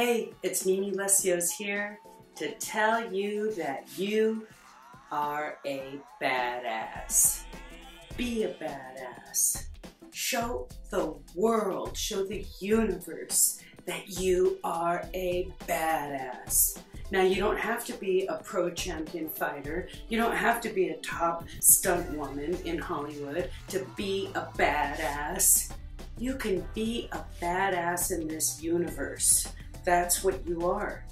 Hey, it's Mimi Lesseos here to tell you that you are a badass. Be a badass. Show the world, show the universe that you are a badass. Now, you don't have to be a pro champion fighter. You don't have to be a top stunt woman in Hollywood to be a badass. You can be a badass in this universe. That's what you are.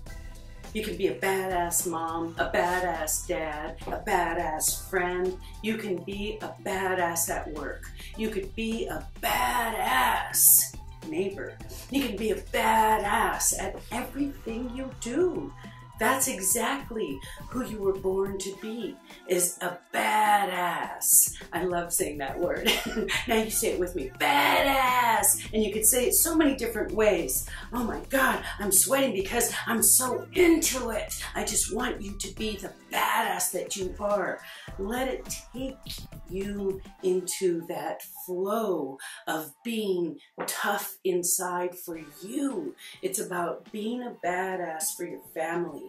You can be a badass mom, a badass dad, a badass friend. You can be a badass at work. You could be a badass neighbor. You can be a badass at everything you do. That's exactly who you were born to be, is a badass. I love saying that word. Now you say it with me, badass. And you could say it so many different ways. Oh my God, I'm sweating because I'm so into it. I just want you to be the badass that you are. Let it take you into that flow of being tough inside for you. It's about being a badass for your family.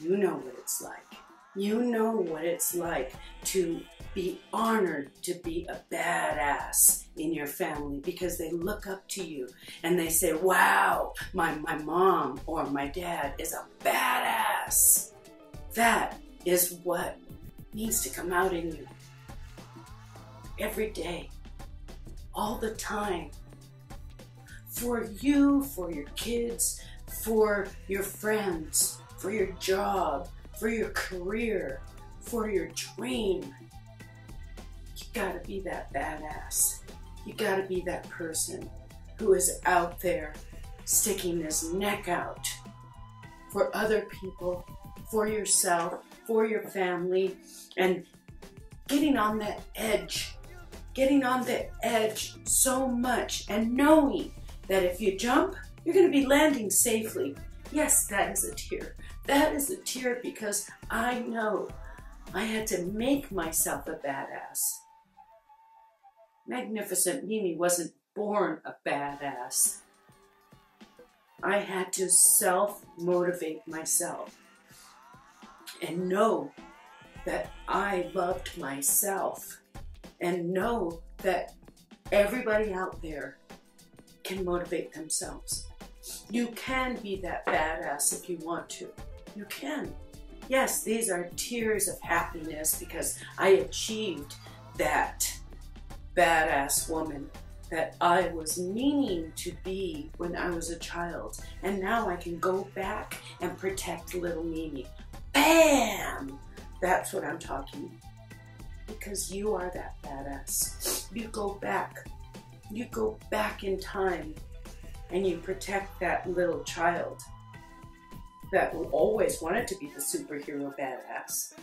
You know what it's like. You know what it's like to be honored to be a badass in your family because they look up to you and they say, wow, my mom or my dad is a badass. That is what needs to come out in you. Every day, all the time, for you, for your kids, for your friends, for your job, for your career, for your dream. You gotta be that badass. You gotta be that person who is out there sticking his neck out for other people, for yourself, for your family, and getting on that edge. Getting on the edge so much and knowing that if you jump, you're going to be landing safely. Yes, that is a tear. That is a tear because I know I had to make myself a badass. Magnificent Mimi wasn't born a badass. I had to self-motivate myself and know that I loved myself and know that everybody out there can motivate themselves. You can be that badass if you want to. You can. Yes, these are tears of happiness because I achieved that badass woman that I was meaning to be when I was a child. And now I can go back and protect little Mimi. Bam! That's what I'm talking about. Because you are that badass. You go back. You go back in time and you protect that little child that will always want it to be the superhero badass.